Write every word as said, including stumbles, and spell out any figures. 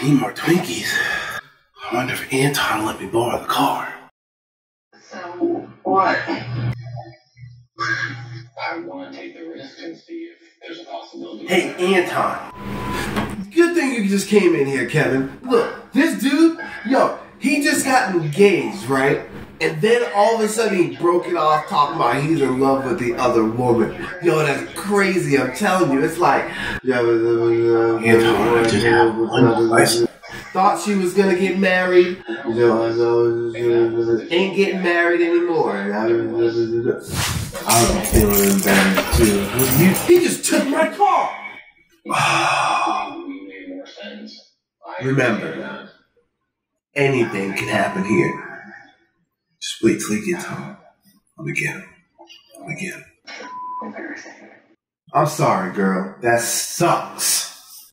I need more Twinkies. I wonder if Anton let me borrow the car. So, what? I want to take the risk and see if there's a possibility. Hey, Anton. Good thing you just came in here, Kevin. Look, this dude, yo, he just got engaged, right? And then all of a sudden he broke it off, talking about he's in love with the other woman. Yo, that's crazy, I'm telling you. It's like, Anton, I just have one license. Thought she was gonna get married. Ain't getting married anymore. I'm feeling bad too. He just took my car. Remember, anything can happen here. Just wait till he gets home. I'm gonna get him. I'm gonna get him. I'm sorry, girl. That sucks.